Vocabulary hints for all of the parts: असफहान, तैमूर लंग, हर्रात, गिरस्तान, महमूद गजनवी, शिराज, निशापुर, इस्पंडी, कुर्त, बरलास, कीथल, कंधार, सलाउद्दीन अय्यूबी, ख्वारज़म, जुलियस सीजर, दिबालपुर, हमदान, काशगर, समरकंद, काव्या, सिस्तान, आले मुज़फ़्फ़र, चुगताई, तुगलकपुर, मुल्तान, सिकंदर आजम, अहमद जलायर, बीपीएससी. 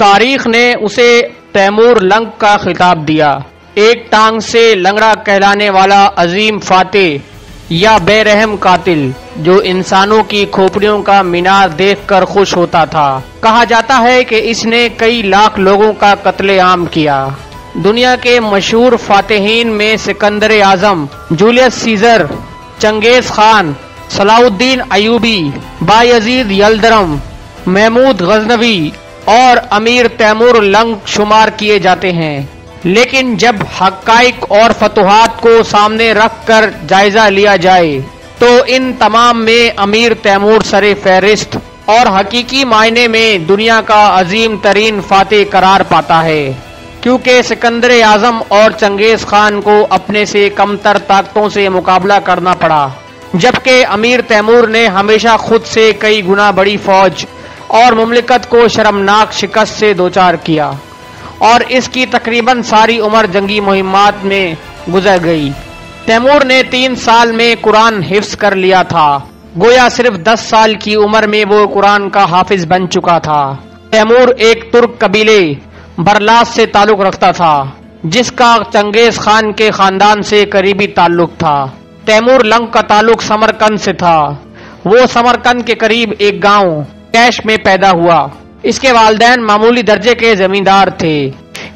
तारीख ने उसे तैमूर लंग का खिताब दिया। एक टांग से लंगड़ा कहलाने वाला अजीम फातेह या बेरहम कातिल जो इंसानों की खोपड़ियों का मीनार देखकर खुश होता था। कहा जाता है कि इसने कई लाख लोगों का कत्लेआम किया। दुनिया के मशहूर फातेहीन में सिकंदर आजम, जुलियस सीजर, Genghis Khan, सलाउद्दीन अय्यूबी, Bayazid यलदरम, महमूद गजनवी और अमीर तैमूर लंग शुमार किए जाते हैं। लेकिन जब हक़ाइक़ और फतुहात को सामने रखकर जायजा लिया जाए तो इन तमाम में अमीर तैमूर सरे फहरिस्त और हकीकी मायने में दुनिया का अजीम तरीन फातेह करार पाता है, क्योंकि सिकंदर आजम और चंगेज़ खान को अपने से कमतर ताकतों से मुकाबला करना पड़ा, जबकि अमीर तैमूर ने हमेशा खुद से कई गुना बड़ी फौज और मुमलिकत को शर्मनाक शिकस्त से दोचार किया और इसकी तकरीबन सारी उम्र जंगी मुहिमात में गुजर गई। तैमूर ने 3 साल में कुरान हिफ्ज़ कर लिया था। गोया सिर्फ 10 साल की उम्र में वो कुरान का हाफिज बन चुका था। तैमूर एक तुर्क कबीले बरलास से ताल्लुक़ रखता था, जिसका चंगेज़ खान के ख़ानदान से करीबी ताल्लुक़ था। तैमूर लंग का ताल्लुक़ समरकंद से था। वो समरकंद के करीब एक गाँव काश में पैदा हुआ। इसके वालदैन मामूली दर्जे के जमींदार थे।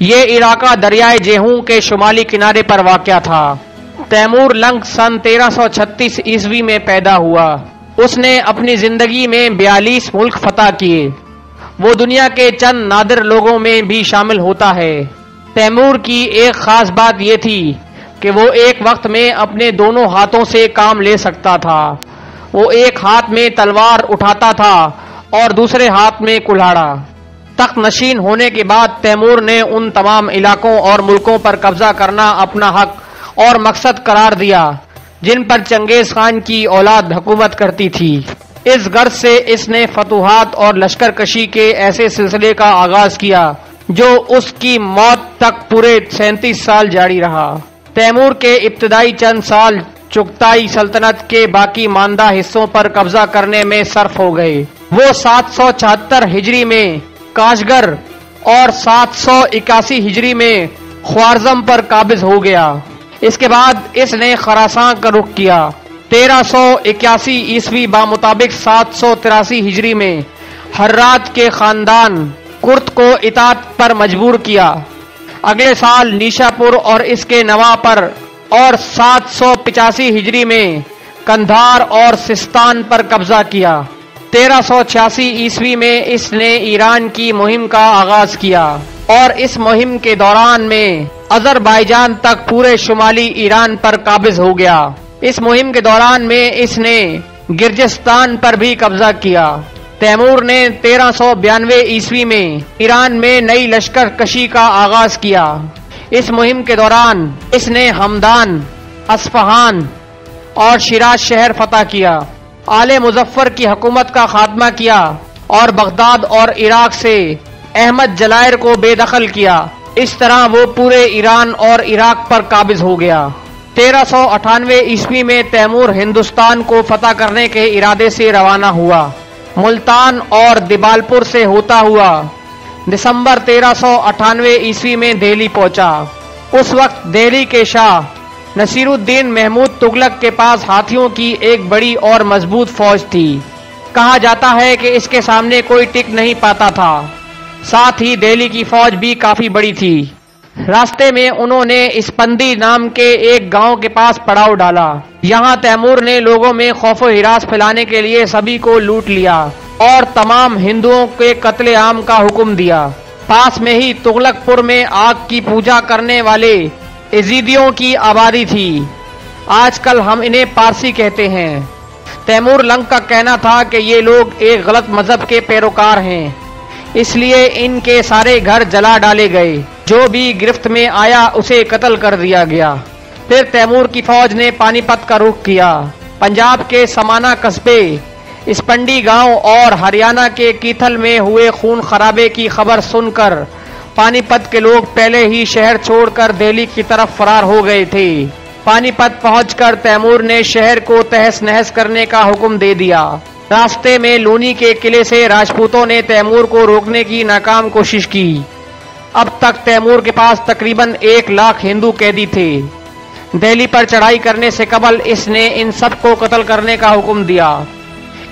ये इलाका दरियाए जेहूं के शुमाली किनारे पर वाक़या था। तैमूर लंग सन 1336 ईस्वी में पैदा हुआ। उसने अपनी ज़िंदगी में 42 मुल्क फतह किए। वो दुनिया के चंद नादिर लोगों में भी शामिल होता है। तैमूर की एक ख़ास बात यह थी कि वो एक वक्त में अपने दोनों हाथों से काम ले सकता था। वो एक हाथ में तलवार उठाता था और दूसरे हाथ में कुल्हाड़ा। तख्त नशीन होने के बाद तैमूर ने उन तमाम इलाकों और मुल्कों पर कब्जा करना अपना हक और मकसद करार दिया जिन पर चंगेज़ खान की औलाद हुकूमत करती थी। इस गर्ज से इसने फतुहात और लश्कर कशी के ऐसे सिलसिले का आगाज किया जो उसकी मौत तक पूरे 37 साल जारी रहा। तैमूर के इब्तदाई चंद साल चुगताई सल्तनत के बाकी मानदा हिस्सों पर कब्जा करने में सर्फ हो गए। वो 774 हिजरी में काशगर और 781 हिजरी में ख्वारज़म पर काबिज हो गया। इसके बाद इसने खरासां का रुख किया। 1381 ईस्वी बामुताबिक 783 हिजरी में हर्रात के खानदान कुर्त को इतात पर मजबूर किया। अगले साल निशापुर और इसके नवा पर और 785 हिजरी में कंधार और सिस्तान पर कब्जा किया। 1386 ईस्वी में इसने ईरान की मुहिम का आगाज किया और इस मुहिम के दौरान में अजरबैजान तक पूरे शुमाली ईरान पर काबिज हो गया। इस मुहिम के दौरान में इसने गिरस्तान पर भी कब्जा किया। तैमूर ने 1392 ईस्वी में ईरान में नई लश्कर कशी का आगाज किया। इस मुहिम के दौरान इसने हमदान, असफहान और शिराज शहर फतह किया। आले मुज़फ़्फ़र की हकूमत का खात्मा किया और बगदाद और इराक से अहमद जलायर को बेदखल किया। इस तरह वो पूरे ईरान और इराक पर काबिज हो गया। 1398 ईस्वी में तैमूर हिंदुस्तान को फतह करने के इरादे से रवाना हुआ। मुल्तान और दिबालपुर से होता हुआ दिसंबर 1398 ईस्वी में दिल्ली पहुंचा। उस वक्त दिल्ली के शाह नसीरुद्दीन महमूद तुगलक के पास हाथियों की एक बड़ी और मजबूत फौज थी। कहा जाता है कि इसके सामने कोई टिक नहीं पाता था। साथ ही दिल्ली की फौज भी काफ़ी बड़ी थी। रास्ते में उन्होंने इस्पंडी नाम के एक गांव के पास पड़ाव डाला। यहाँ तैमूर ने लोगों में खौफ हिरास फैलाने के लिए सभी को लूट लिया और तमाम हिंदुओं के कत्लेआम का हुक्म दिया। पास में ही तुगलकपुर में आग की पूजा करने वाले यजीदियों की आबादी थी। आजकल हम इन्हें पारसी कहते हैं। तैमूर लंग का कहना था कि ये लोग एक गलत मजहब के पैरोकार हैं, इसलिए इनके सारे घर जला डाले गए। जो भी गिरफ्त में आया उसे कत्ल कर दिया गया। फिर तैमूर की फौज ने पानीपत का रुख किया। पंजाब के समाना कस्बे, इस्पंडी गांव और हरियाणा के कीथल में हुए खून खराबे की खबर सुनकर पानीपत के लोग पहले ही शहर छोड़कर दिल्ली की तरफ फरार हो गए थे। पानीपत पहुंचकर तैमूर ने शहर को तहस नहस करने का हुक्म दे दिया। रास्ते में लूनी के किले से राजपूतों ने तैमूर को रोकने की नाकाम कोशिश की। अब तक तैमूर के पास तकरीबन 1 लाख हिंदू कैदी थे। दिल्ली पर चढ़ाई करने से कबल इसने इन सब को कत्ल करने का हुक्म दिया।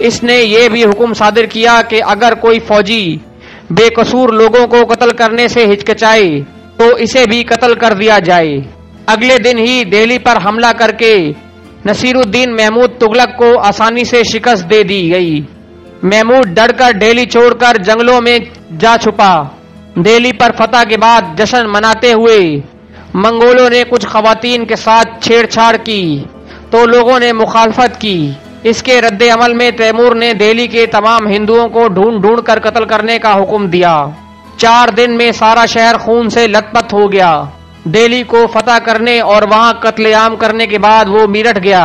इसने ये भी हुक्म सादिर किया कि अगर कोई फौजी बेकसूर लोगों को कत्ल करने से हिचकिचाए तो इसे भी कत्ल कर दिया जाए। अगले दिन ही दिल्ली पर हमला करके नसीरुद्दीन महमूद तुगलक को आसानी से शिकस्त दे दी गई। महमूद डरकर दिल्ली छोड़कर जंगलों में जा छुपा। दिल्ली पर फतह के बाद जश्न मनाते हुए मंगोलों ने कुछ खवातीन के साथ छेड़छाड़ की तो लोगों ने मुखालफत की। इसके रद्देअमल में तैमूर ने दिल्ली के तमाम हिंदुओं को ढूंढ ढूंढ कर कत्ल करने का हुक्म दिया। 4 दिन में सारा शहर खून से लथपथ हो गया। दिल्ली को फतह करने और वहां कत्लेआम करने के बाद वो मेरठ गया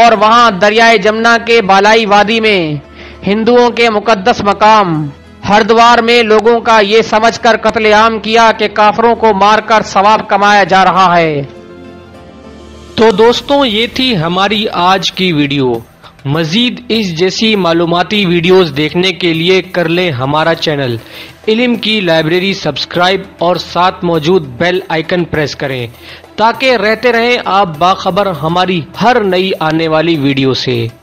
और वहां दरियाए जमुना के बालाई वादी में हिंदुओं के मुकद्दस मकाम हरिद्वार में लोगों का ये समझकर कत्लेआम किया कि काफिरों को मारकर सवाब कमाया जा रहा है। तो दोस्तों, ये थी हमारी आज की वीडियो। मजीद इस जैसी मालूमाती वीडियोस देखने के लिए कर लें हमारा चैनल इल्म की लाइब्रेरी सब्सक्राइब और साथ मौजूद बेल आइकन प्रेस करें ताकि रहते रहें आप बाखबर हमारी हर नई आने वाली वीडियो से।